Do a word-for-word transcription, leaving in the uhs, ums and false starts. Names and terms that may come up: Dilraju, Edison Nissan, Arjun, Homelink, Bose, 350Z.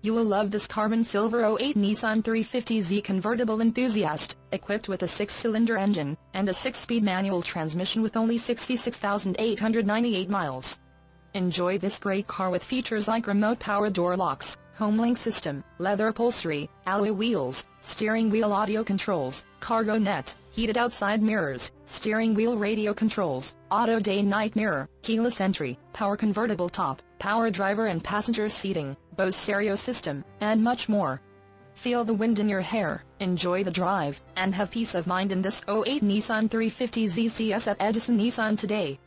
You will love this carbon silver oh eight Nissan three fifty Z convertible enthusiast, equipped with a six-cylinder engine, and a six-speed manual transmission with only sixty-six thousand eight hundred ninety-eight miles. Enjoy this great car with features like remote power door locks, Homelink system, leather upholstery, alloy wheels, steering wheel audio controls, cargo net, heated outside mirrors, steering wheel radio controls, auto day-night mirror, keyless entry, power convertible top, power driver and passenger seating, Bose stereo system, and much more. Feel the wind in your hair, enjoy the drive, and have peace of mind in this oh eight Nissan three fifty Z. See us at Edison Nissan today.